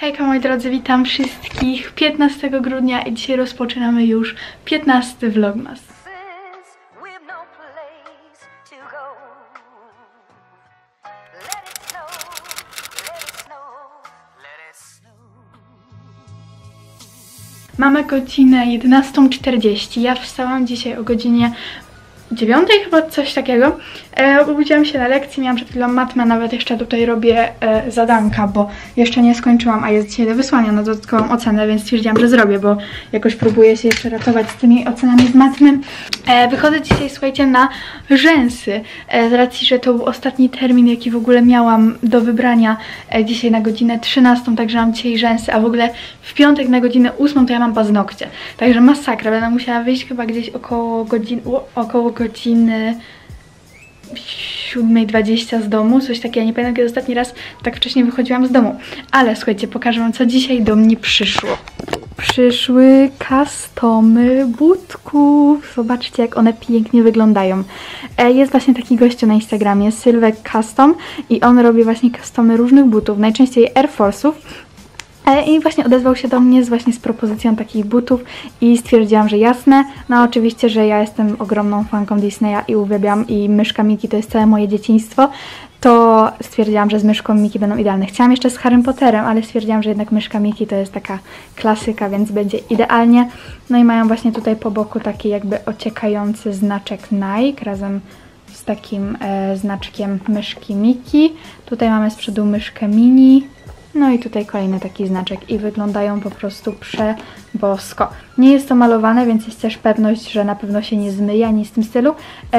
Hejka moi drodzy, witam wszystkich 15 grudnia i dzisiaj rozpoczynamy już 15 vlogmas. Mamy godzinę 11:40, ja wstałam dzisiaj o godzinie 9 chyba, coś takiego. Obudziłam się na lekcji, miałam przed chwilą matmę, nawet jeszcze tutaj robię zadanka, bo jeszcze nie skończyłam, a jest dzisiaj do wysłania na dodatkową ocenę, więc stwierdziłam, że zrobię, bo jakoś próbuję się jeszcze ratować z tymi ocenami z matmy. Wychodzę dzisiaj, słuchajcie, na rzęsy, z racji, że to był ostatni termin, jaki w ogóle miałam do wybrania dzisiaj na godzinę 13, także mam dzisiaj rzęsy, a w ogóle w piątek na godzinę 8 to ja mam paznokcie, także masakra, będę musiała wyjść chyba gdzieś około godziny 7:20 z domu, coś takiego, nie pamiętam, kiedy ostatni raz tak wcześnie wychodziłam z domu. Ale słuchajcie, pokażę wam, co dzisiaj do mnie przyszło. Przyszły customy butków. Zobaczcie, jak one pięknie wyglądają. Jest właśnie taki gościu na Instagramie, Sylwek Custom, i on robi właśnie customy różnych butów, najczęściej Air Force'ów. I właśnie odezwał się do mnie z propozycją takich butów i stwierdziłam, że jasne. No oczywiście, że ja jestem ogromną fanką Disneya i uwielbiam, i myszka Miki to jest całe moje dzieciństwo, to stwierdziłam, że z myszką Miki będą idealne. Chciałam jeszcze z Harrym Potterem, ale stwierdziłam, że jednak myszka Miki to jest taka klasyka, więc będzie idealnie. No i mają właśnie tutaj po boku taki jakby ociekający znaczek Nike razem z takim znaczkiem myszki Miki. Tutaj mamy z przodu myszkę Mini. No i tutaj kolejny taki znaczek i wyglądają po prostu przebosko. Nie jest to malowane, więc jest też pewność, że na pewno się nie zmyje, ani z tym stylu.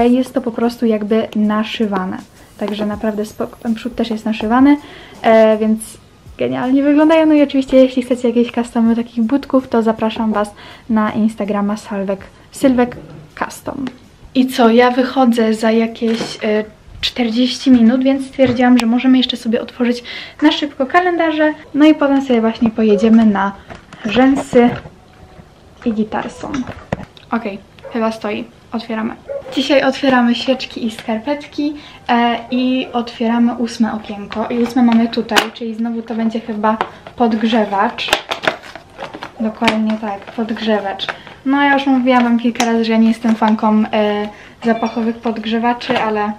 Jest to po prostu jakby naszywane. Także naprawdę spoko. Ten przód też jest naszywany, więc genialnie wyglądają. No i oczywiście, jeśli chcecie jakieś customy takich butków, to zapraszam was na Instagrama Sylwek Custom. I co, ja wychodzę za jakieś 40 minut, więc stwierdziłam, że możemy jeszcze sobie otworzyć na szybko kalendarze, no i potem sobie właśnie pojedziemy na rzęsy i gitarson. Okej, chyba stoi. Otwieramy. Dzisiaj otwieramy sieczki i skarpetki i otwieramy 8 okienko i 8 mamy tutaj, czyli znowu to będzie chyba podgrzewacz. Dokładnie tak, podgrzewacz. No ja już mówiłam wam kilka razy, że ja nie jestem fanką zapachowych podgrzewaczy, ale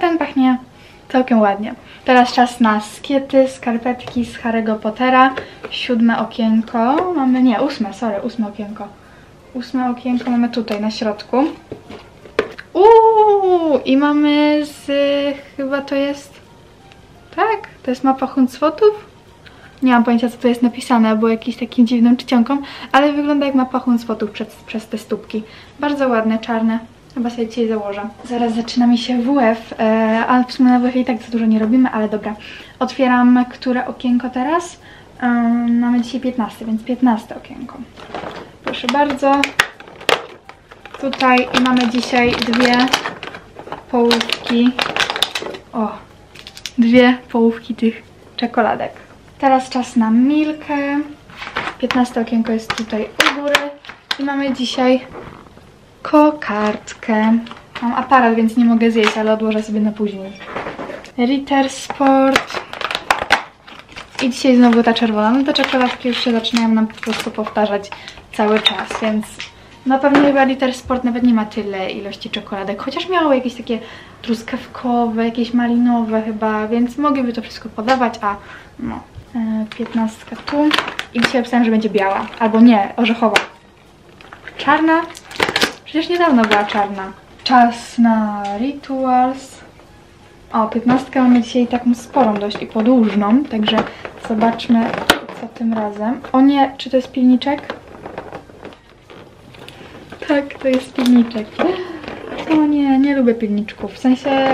ten pachnie całkiem ładnie. Teraz czas na skiety, skarpetki z Harry'ego Pottera. 7 okienko mamy, nie, 8, sorry, 8 okienko. 8 okienko mamy tutaj na środku. I mamy z, chyba to jest, tak? To jest mapa Huntsfotów? Nie mam pojęcia, co to jest napisane, bo jakiś takim dziwnym czcionkom, ale wygląda jak mapa Huntsfotów przez te stópki. Bardzo ładne, czarne. Chyba sobie dzisiaj założę. Zaraz zaczyna mi się WF, ale w sumie na WF i tak za dużo nie robimy, ale dobra. Otwieram które okienko teraz? Mamy dzisiaj 15, więc 15 okienko. Proszę bardzo. Tutaj mamy dzisiaj dwie połówki. Dwie połówki tych czekoladek. Teraz czas na Milkę. 15 okienko jest tutaj u góry. I mamy dzisiaj kokardkę. Mam aparat, więc nie mogę zjeść, ale odłożę sobie na później. Ritter Sport. I dzisiaj znowu ta czerwona. No te czekoladki już się zaczynają nam po prostu powtarzać cały czas, więc na pewno chyba Ritter Sport nawet nie ma tyle ilości czekoladek, chociaż miało jakieś takie truskawkowe, jakieś malinowe chyba, więc mogliby to wszystko podawać, a no. 15 tu. I dzisiaj opisałam, że będzie biała. Albo nie, orzechowa. Czarna. Przecież niedawno była czarna. Czas na Rituals. 15 mamy dzisiaj taką sporą dość i podłużną, także zobaczmy, co tym razem. O nie, czy to jest pilniczek? Tak, to jest pilniczek. O nie, nie lubię pilniczków. W sensie,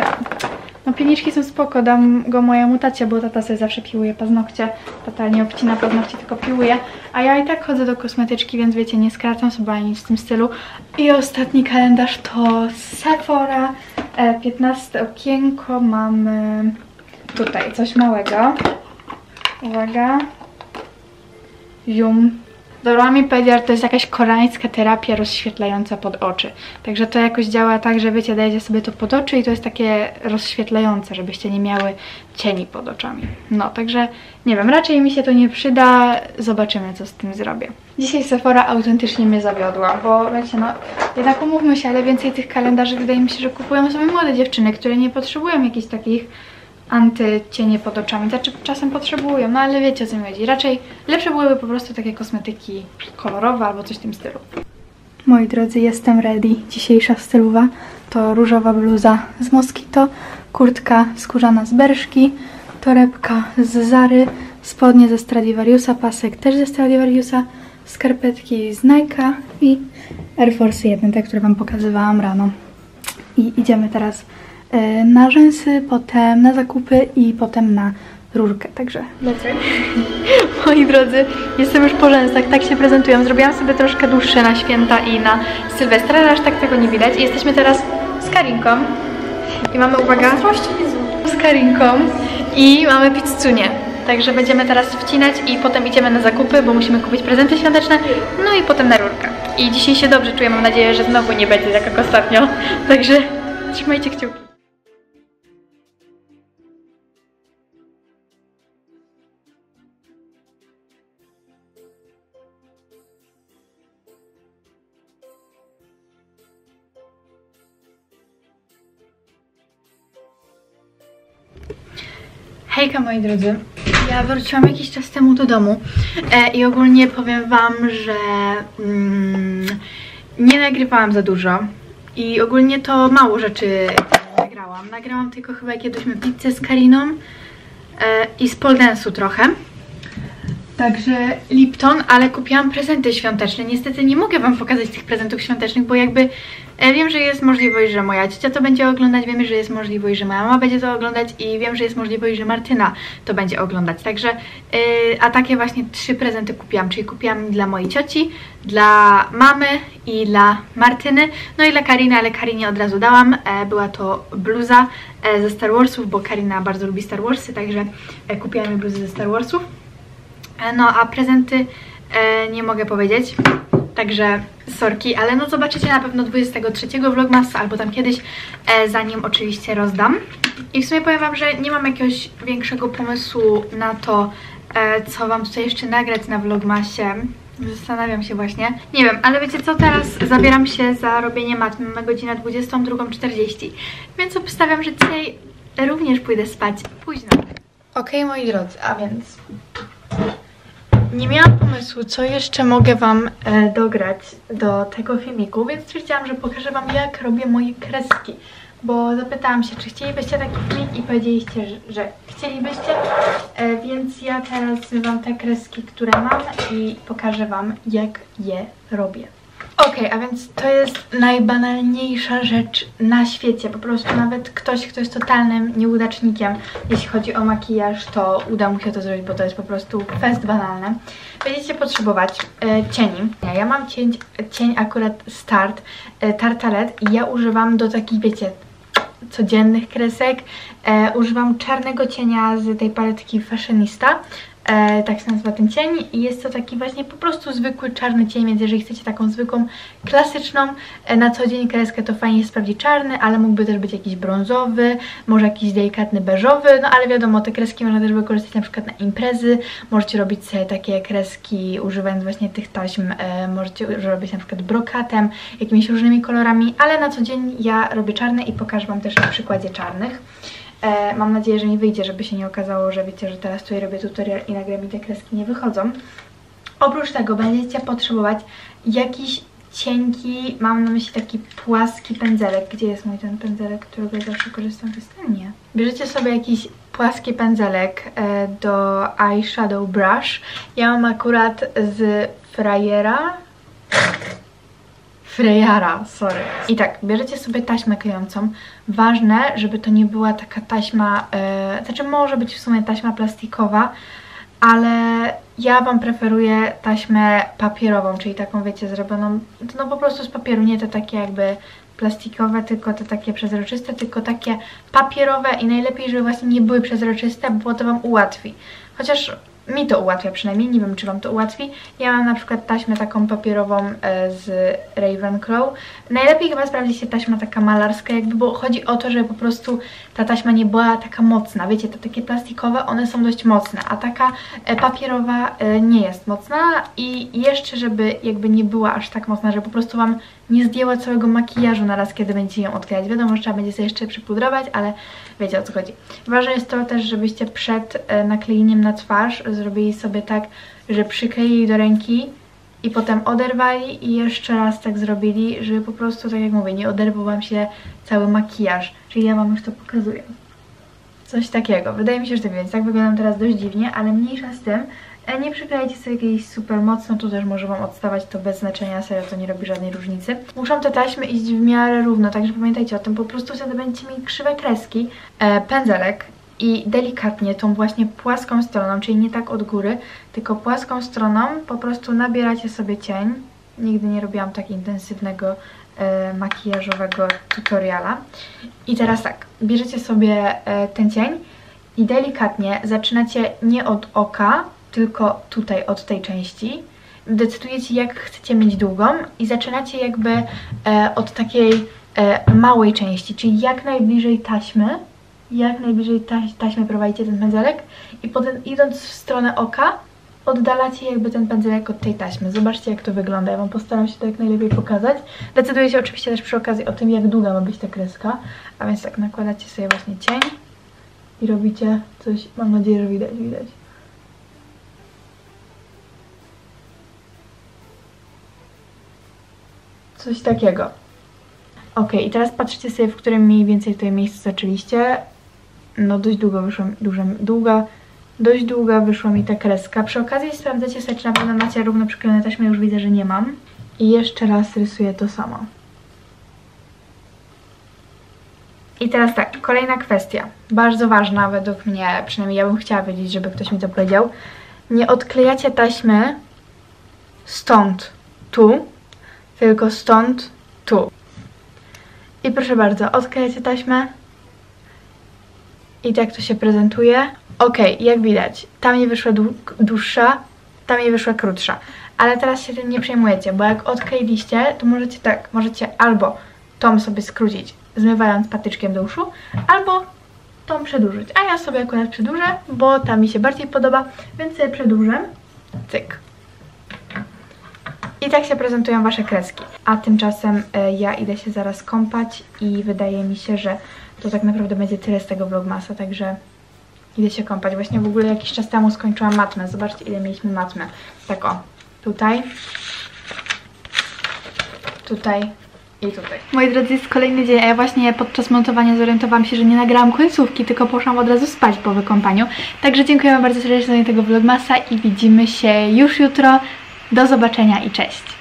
no pilniczki są spoko, dam go mojemu tacie, bo tata sobie zawsze piłuje paznokcie. Tata nie obcina paznokci, tylko piłuje. A ja i tak chodzę do kosmetyczki, więc wiecie, nie skracam sobie ani nic w tym stylu. I ostatni kalendarz to Sephora. 15 okienko mamy tutaj coś małego. Uwaga. Yum. Dorami Pediar to jest jakaś koreańska terapia rozświetlająca pod oczy. Także to jakoś działa tak, że wiecie, dajecie sobie to pod oczy i to jest takie rozświetlające, żebyście nie miały cieni pod oczami. No, także nie wiem, raczej mi się to nie przyda. Zobaczymy, co z tym zrobię. Dzisiaj Sephora autentycznie mnie zawiodła, bo wiecie, no, jednak umówmy się, ale więcej tych kalendarzy wydaje mi się, że kupują sobie młode dziewczyny, które nie potrzebują jakichś takich antycienie pod oczami. Znaczy czasem potrzebują, no ale wiecie, o co mi chodzi. Raczej lepsze byłyby po prostu takie kosmetyki kolorowe albo coś w tym stylu. Moi drodzy, jestem ready. Dzisiejsza stylowa to różowa bluza z Moskito, kurtka skórzana z Berszki, torebka z Zary, spodnie ze Stradivariusa, pasek też ze Stradivariusa, skarpetki z Nike'a i Air Force 1, te, które wam pokazywałam rano. I idziemy teraz na rzęsy, potem na zakupy i potem na rurkę, także lecę. Moi drodzy, jestem już po rzęsach, tak się prezentuję. Zrobiłam sobie troszkę dłuższe na święta i na Sylwestra, ale aż tak tego nie widać. I jesteśmy teraz z Karinką i mamy, uwaga, z Karinką i mamy pizzunię. Także będziemy teraz wcinać i potem idziemy na zakupy, bo musimy kupić prezenty świąteczne, no i potem na rurkę. I dzisiaj się dobrze czuję, mam nadzieję, że znowu nie będzie jak ostatnio, także trzymajcie kciuki. Hejka moi drodzy, ja wróciłam jakiś czas temu do domu i ogólnie powiem wam, że nie nagrywałam za dużo i ogólnie to mało rzeczy nagrałam. Nagrałam tylko chyba jak jedliśmy pizzę z Kariną i z poldensu trochę. Także Lipton, ale kupiłam prezenty świąteczne. Niestety nie mogę wam pokazać tych prezentów świątecznych, bo jakby wiem, że jest możliwość, że moja ciocia to będzie oglądać, wiemy, że jest możliwość, że moja mama będzie to oglądać i wiem, że jest możliwość, że Martyna to będzie oglądać. Także, a takie właśnie 3 prezenty kupiłam, czyli kupiłam dla mojej cioci, dla mamy i dla Martyny, no i dla Kariny, ale Karinie od razu dałam. Była to bluza ze Star Warsów, bo Karina bardzo lubi Star Warsy, także kupiłam jej bluzę ze Star Warsów. No a prezenty nie mogę powiedzieć, także sorki, ale no zobaczycie na pewno 23 vlogmasa albo tam kiedyś, zanim oczywiście rozdam. I w sumie powiem wam, że nie mam jakiegoś większego pomysłu na to, co wam tutaj jeszcze nagrać na vlogmasie. Zastanawiam się właśnie, nie wiem, ale wiecie co, teraz zabieram się za robienie mat, mamy godzinę 22:40, więc obstawiam, że dzisiaj również pójdę spać późno. Okej, moi drodzy, a więc nie miałam pomysłu, co jeszcze mogę wam dograć do tego filmiku, więc stwierdziłam, że pokażę wam, jak robię moje kreski, bo zapytałam się, czy chcielibyście taki filmik i powiedzieliście, że chcielibyście, więc ja teraz zmywam te kreski, które mam i pokażę wam, jak je robię. Okej, a więc to jest najbanalniejsza rzecz na świecie. Po prostu nawet ktoś, kto jest totalnym nieudacznikiem, jeśli chodzi o makijaż, to uda mu się to zrobić, bo to jest po prostu fest banalne. Będziecie potrzebować cieni. Ja mam cień akurat z Tart, Tartalet i ja używam do takich, wiecie, codziennych kresek. Używam czarnego cienia z tej paletki Fashionista. Tak się nazywa ten cień i jest to taki właśnie po prostu zwykły czarny cień, więc jeżeli chcecie taką zwykłą, klasyczną na co dzień kreskę, to fajnie jest sprawdzić czarny, ale mógłby też być jakiś brązowy, może jakiś delikatny beżowy, no ale wiadomo, te kreski można też wykorzystać na przykład na imprezy, możecie robić sobie takie kreski używając właśnie tych taśm, możecie robić na przykład brokatem, jakimiś różnymi kolorami, ale na co dzień ja robię czarne i pokażę wam też na przykładzie czarnych. Mam nadzieję, że mi wyjdzie, żeby się nie okazało, że wiecie, że teraz tutaj robię tutorial i nagle mi te kreski nie wychodzą. Oprócz tego będziecie potrzebować jakiś cienki, mam na myśli taki płaski pędzelek. Gdzie jest mój ten pędzelek, którego ja zawsze korzystam? To jest ten, nie. Bierzecie sobie jakiś płaski pędzelek do eyeshadow brush. Ja mam akurat z Frejara, sorry. I tak, bierzecie sobie taśmę klejącą. Ważne, żeby to nie była taka taśma, znaczy może być w sumie taśma plastikowa, ale ja wam preferuję taśmę papierową, czyli taką, wiecie, zrobioną, no po prostu z papieru, nie te takie jakby plastikowe, tylko te takie przezroczyste, tylko takie papierowe i najlepiej, żeby właśnie nie były przezroczyste, bo to wam ułatwi. Chociaż Mi to ułatwia przynajmniej, nie wiem czy Wam to ułatwi. Ja mam na przykład taśmę taką papierową z Raven Crow. Najlepiej chyba sprawdzi się taśma taka malarska jakby, bo chodzi o to, żeby po prostu ta taśma nie była taka mocna. Wiecie, te takie plastikowe, one są dość mocne, a taka papierowa nie jest mocna i jeszcze żeby jakby nie była aż tak mocna, żeby po prostu Wam nie zdjęła całego makijażu na raz, kiedy będziecie ją otwierać. Wiadomo, że trzeba będzie sobie jeszcze przypudrować, ale wiecie o co chodzi. Ważne jest to też, żebyście przed naklejeniem na twarz zrobili sobie tak, że przykleili do ręki i potem oderwali i jeszcze raz tak zrobili, żeby po prostu, tak jak mówię, nie oderwał Wam się cały makijaż. Czyli ja Wam już to pokazuję. Coś takiego. Wydaje mi się, że to widać. Tak wyglądam teraz dość dziwnie, ale mniejsza z tym. Nie przyklejajcie sobie jakiejś super mocno, tu też może Wam odstawać, to bez znaczenia, serio to nie robi żadnej różnicy. Muszą te taśmy iść w miarę równo, także pamiętajcie o tym, po prostu wtedy będziecie mieli krzywe kreski, pędzelek i delikatnie tą właśnie płaską stroną, czyli nie tak od góry, tylko płaską stroną po prostu nabieracie sobie cień. Nigdy nie robiłam tak intensywnego makijażowego tutoriala. I teraz tak, bierzecie sobie ten cień i delikatnie zaczynacie nie od oka, tylko tutaj od tej części, decydujecie jak chcecie mieć długą i zaczynacie jakby od takiej małej części, czyli jak najbliżej taśmy prowadzicie ten pędzelek i potem idąc w stronę oka oddalacie jakby ten pędzelek od tej taśmy. Zobaczcie jak to wygląda, ja Wam postaram się to jak najlepiej pokazać. Decyduje się oczywiście też przy okazji o tym jak długa ma być ta kreska, a więc tak nakładacie sobie właśnie cień i robicie coś, mam nadzieję, że widać. Coś takiego. Ok, i teraz patrzcie sobie, w którym mniej więcej w tym miejscu zaczęliście. No dość długo wyszła, dość długa wyszła mi ta kreska. Przy okazji sprawdzacie sobie, czy na pewno macie równo przyklejone taśmy, już widzę, że nie mam. I jeszcze raz rysuję to samo. I teraz tak, kolejna kwestia. Bardzo ważna według mnie, przynajmniej ja bym chciała wiedzieć, żeby ktoś mi to powiedział. Nie odklejacie taśmy stąd, tu. Tylko stąd, tu. I proszę bardzo, odklejacie taśmę. I tak to się prezentuje. Ok, jak widać, ta mi wyszła dłuższa, ta mi wyszła krótsza. Ale teraz się tym nie przejmujecie, bo jak odkleiliście, to możecie tak, możecie albo tą sobie skrócić, zmywając patyczkiem do uszu, albo tą przedłużyć. A ja sobie akurat przedłużę, bo ta mi się bardziej podoba, więc sobie przedłużę. Cyk. I tak się prezentują Wasze kreski. A tymczasem ja idę się zaraz kąpać i wydaje mi się, że to tak naprawdę będzie tyle z tego vlogmasa, także idę się kąpać. Właśnie w ogóle jakiś czas temu skończyłam matmę. Zobaczcie ile mieliśmy matmę. Tak o, tutaj, tutaj i tutaj. Moi drodzy, jest kolejny dzień, a ja właśnie podczas montowania zorientowałam się, że nie nagrałam końcówki, tylko poszłam od razu spać po wykąpaniu. Także dziękuję Wam bardzo serdecznie za tego vlogmasa i widzimy się już jutro. Do zobaczenia i cześć!